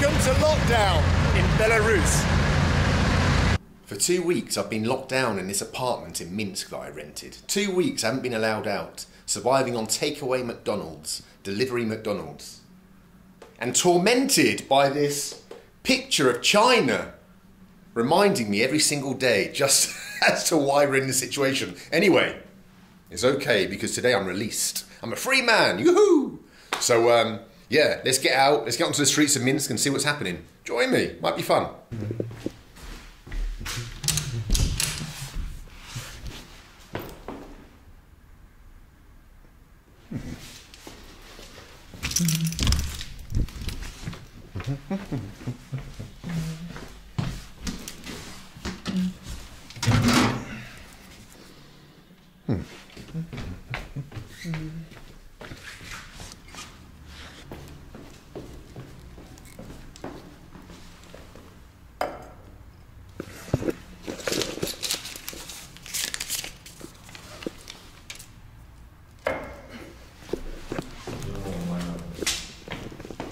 Welcome to lockdown in Belarus. For 2 weeks I've been locked down in this apartment in Minsk that I rented. 2 weeks I haven't been allowed out, surviving on takeaway McDonald's, delivery McDonald's. And tormented by this picture of China, reminding me every single day just as to why we're in this situation. Anyway, it's okay because today I'm released. I'm a free man, yoo-hoo! So, yeah, let's get out, let's get onto the streets of Minsk and see what's happening. Join me, might be fun.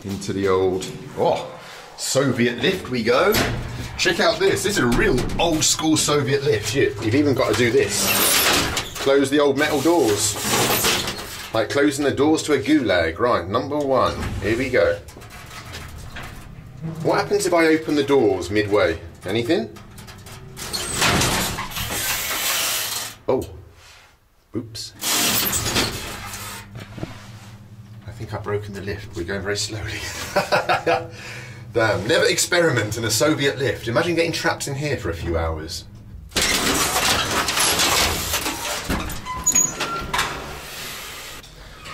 Into the old Soviet lift we go. Check out this. This is a real old school Soviet lift. You've even got to do this. Close the old metal doors. Like closing the doors to a gulag. Right, number one. Here we go. What happens if I open the doors midway? Anything? Oh. Oops. I think I've broken the lift. We're going very slowly. Damn, never experiment in a Soviet lift. Imagine getting trapped in here for a few hours.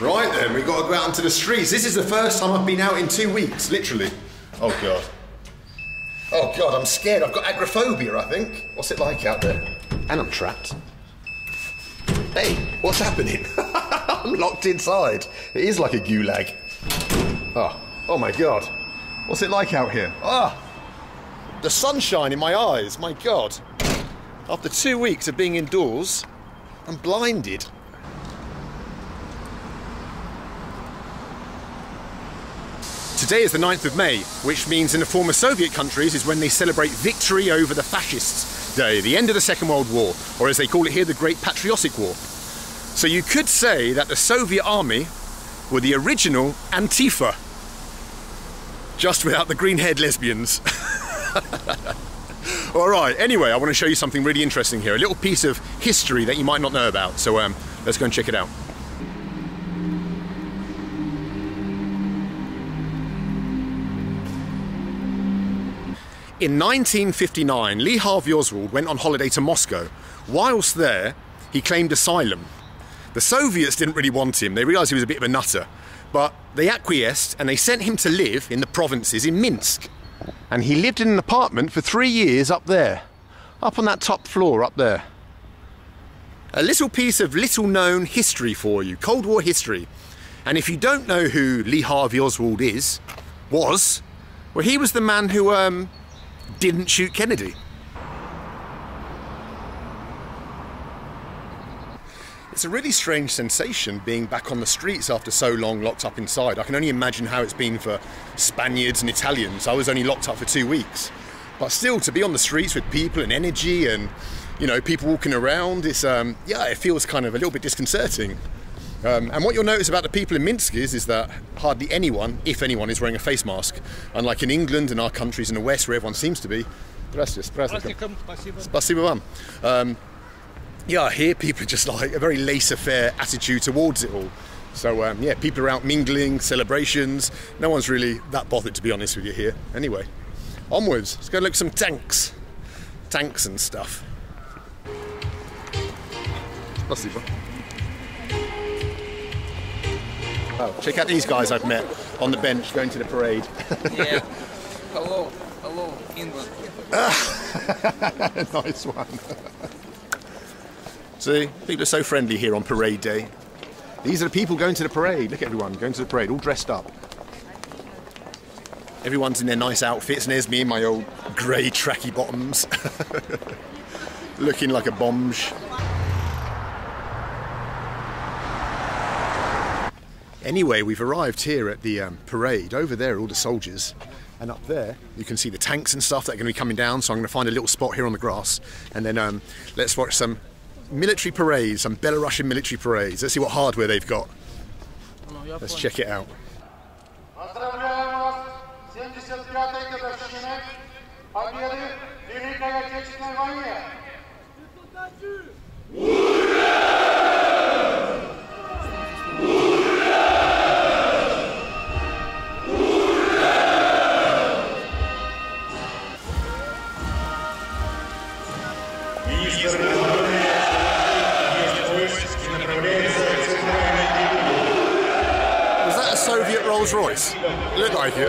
Right then, we've got to go out into the streets. This is the first time I've been out in 2 weeks, literally. Oh God. Oh God, I'm scared. I've got agoraphobia, I think. What's it like out there? And I'm trapped. Hey, what's happening? I'm locked inside. It is like a gulag. Oh my God. What's it like out here? The sunshine in my eyes, my God. After 2 weeks of being indoors, I'm blinded. Today is the 9th of May, which means in the former Soviet countries is when they celebrate Victory Over the Fascists Day, the end of the Second World War, or as they call it here, the Great Patriotic War. So you could say that the Soviet army were the original Antifa, just without the green-haired lesbians. All right, anyway, I want to show you something really interesting here, a little piece of history that you might not know about. So let's go and check it out. In 1959, Lee Harvey Oswald went on holiday to Moscow. Whilst there, he claimed asylum. The Soviets didn't really want him. They realised he was a bit of a nutter. But they acquiesced and they sent him to live in the provinces in Minsk. And he lived in an apartment for 3 years up there, up on that top floor up there. A little piece of little-known history for you, Cold War history. And if you don't know who Lee Harvey Oswald was, well, he was the man who didn't shoot Kennedy. It's a really strange sensation being back on the streets after so long locked up inside. I can only imagine how it's been for Spaniards and Italians. I was only locked up for 2 weeks. But still, to be on the streets with people and energy and, you know, people walking around, it's, yeah, it feels kind of a little bit disconcerting. And what you'll notice about the people in Minsk is that hardly anyone, if anyone, is wearing a face mask. Unlike in England and our countries in the West where everyone seems to be. Спасибо вам. Yeah, here people are just like a very laissez-faire attitude towards it all. So yeah, people are out mingling, celebrations. No one's really that bothered, to be honest with you, here. Anyway, onwards. Let's go look at some tanks. Tanks and stuff. Oh, check out these guys I've met on the bench going to the parade. Yeah. Hello, hello, England. Nice one. See, people are so friendly here on parade day. These are the people going to the parade. Look at everyone going to the parade, all dressed up. Everyone's in their nice outfits, and there's me in my old grey tracky bottoms. Looking like a bombsh. Anyway, we've arrived here at the parade. Over there are all the soldiers, and up there you can see the tanks and stuff that are going to be coming down, so I'm going to find a little spot here on the grass, and then let's watch some military parades, some Belarusian military parades. Let's see what hardware they've got. Let's check it out. Rolls-Royce. Look like it.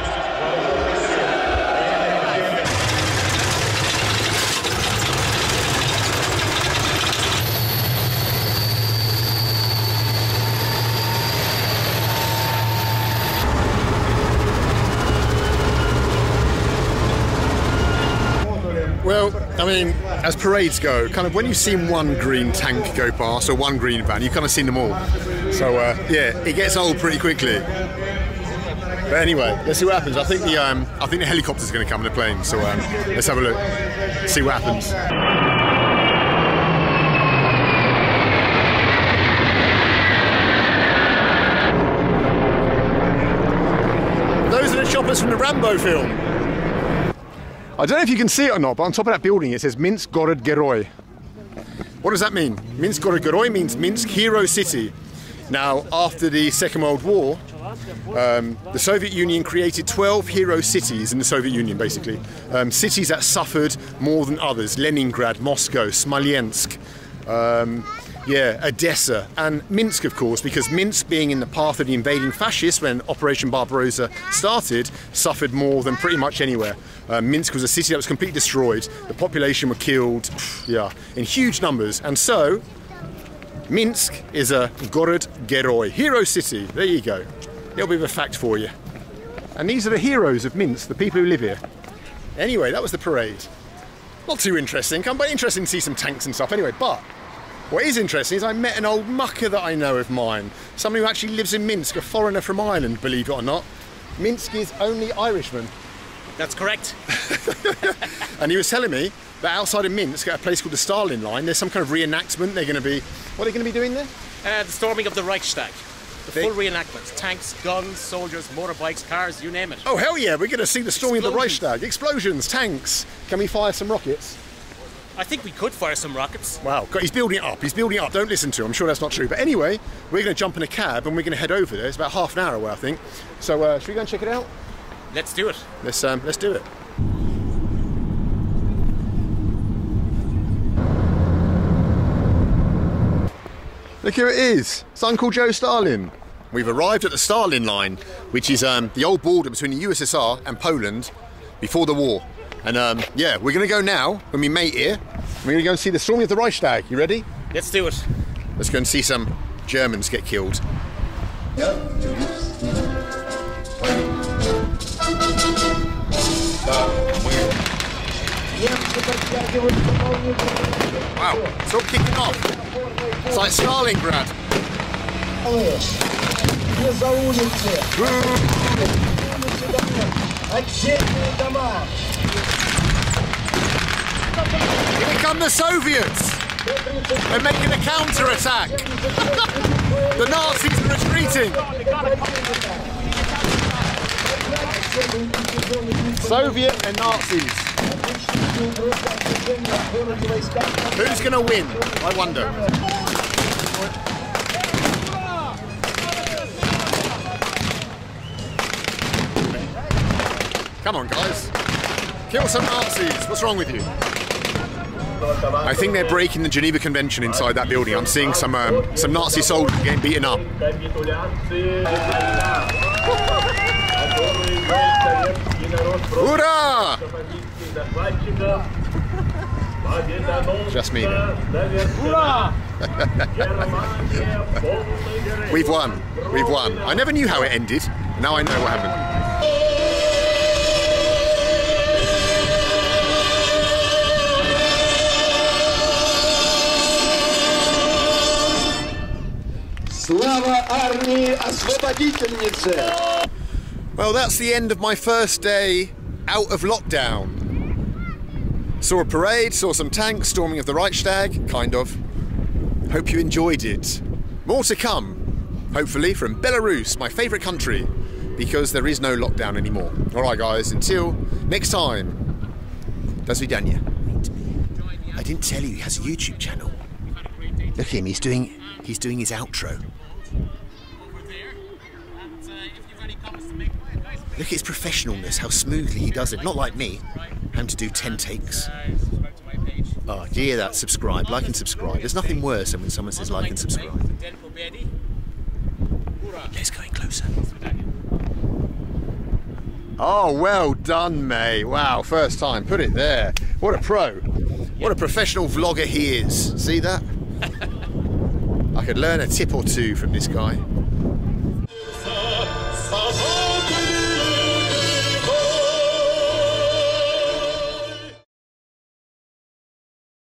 Well, I mean, as parades go, kind of when you've seen one green tank go past or one green van, you've kind of seen them all. So yeah, it gets old pretty quickly. But anyway, let's see what happens. I think the helicopter's going to come in the plane, so let's have a look, see what happens. Those are the choppers from the Rambo film. I don't know if you can see it or not, but on top of that building it says Minsk Gorod Geroi. What does that mean? Minsk Gorod Geroi means Minsk Hero City. Now, after the Second World War, the Soviet Union created 12 hero cities in the Soviet Union, basically. Cities that suffered more than others: Leningrad, Moscow, Smolensk, Odessa, and Minsk, of course, because Minsk, being in the path of the invading fascists when Operation Barbarossa started, suffered more than pretty much anywhere. Minsk was a city that was completely destroyed. The population were killed, in huge numbers, and so Minsk is a Gorod Geroi, hero city. There you go. Little bit of a fact for you. And these are the heroes of Minsk, the people who live here. Anyway, that was the parade. Not too interesting, but interesting to see some tanks and stuff anyway. But what is interesting is I met an old mucker that I know of mine, somebody who actually lives in Minsk, a foreigner from Ireland, believe it or not. Minsk is only Irishman. That's correct. And he was telling me that outside of Minsk, at a place called the Stalin Line, there's some kind of reenactment. They're going to be, what are they going to be doing there? The storming of the Reichstag. The full reenactments. Tanks, guns, soldiers, motorbikes, cars, you name it. Oh, hell yeah, we're going to see the storming of the Reichstag. Explosions, tanks. Can we fire some rockets? I think we could fire some rockets. Wow, God, he's building it up, he's building it up. Don't listen to him, I'm sure that's not true. But anyway, we're going to jump in a cab and we're going to head over there. It's about half an hour away, I think. So should we go and check it out? Let's do it. Let's do it. Look, here it is. It's Uncle Joe Stalin. We've arrived at the Stalin Line, which is the old border between the USSR and Poland before the war. And yeah, we're going to go now, when we mate here, we're going to go and see the storming of the Reichstag. You ready? Let's do it. Let's go and see some Germans get killed. Wow, it's all kicking off. It's like Stalingrad. Here come the Soviets! They're making a counter-attack! The Nazis are retreating! Soviet and Nazis. Who's going to win? I wonder. Come on, guys. Kill some Nazis. What's wrong with you? I think they're breaking the Geneva Convention inside that building. I'm seeing some Nazi soldiers getting beaten up. Hurrah! Just me then. We've won. We've won. I never knew how it ended. Now I know what happened. Slava Army! Well, that's the end of my first day out of lockdown. Saw a parade, saw some tanks, storming of the Reichstag, kind of. Hope you enjoyed it. More to come, hopefully, from Belarus, my favourite country, because there is no lockdown anymore. Alright guys, until next time. Do zvidaniya. I didn't tell you he has a YouTube channel. Look at him, he's doing his outro. Look at his professionalness, how smoothly he does it. Not like me, having to do 10 takes. Oh, do you hear that? Subscribe, like and subscribe. There's nothing worse than when someone says like and subscribe. Let's go in closer. Oh, well done, mate. Wow, first time. Put it there. What a pro. What a professional vlogger he is. See that? I could learn a tip or two from this guy.